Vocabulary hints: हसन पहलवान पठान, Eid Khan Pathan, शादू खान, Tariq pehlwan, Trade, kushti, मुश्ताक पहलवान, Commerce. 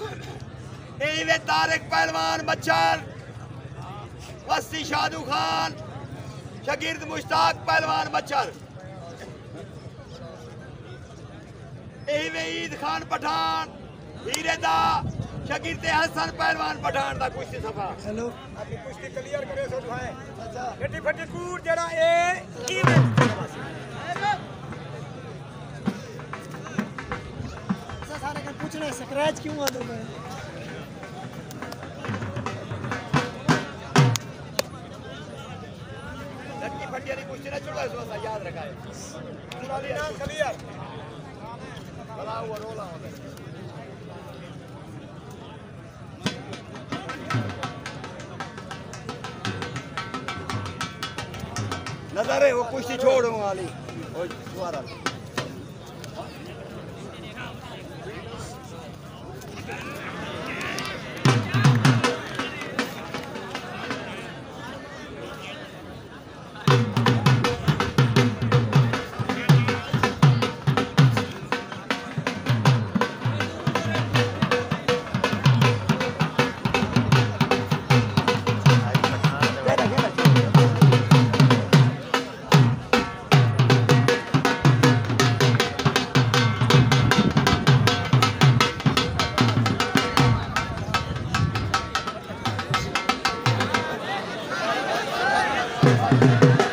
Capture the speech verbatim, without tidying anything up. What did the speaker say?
तारिक पहलवान बच्चर वस्ती शादू खान शगिर्द मुश्ताक पहलवान बच्चर वे ईद खान पठान हीरे दा शगिर्द हसन पहलवान पठान दा कुश्ती सफा हेलो अपनी कुश्ती क्लियर करे सो भाई अच्छा फटी फटी कूट जड़ा ए की ऐसा सारे का पूछना स्क्रैच क्यों आ दो भाई याद रखा है नजर है वो कुश्ती छोड़ वाली Thank you.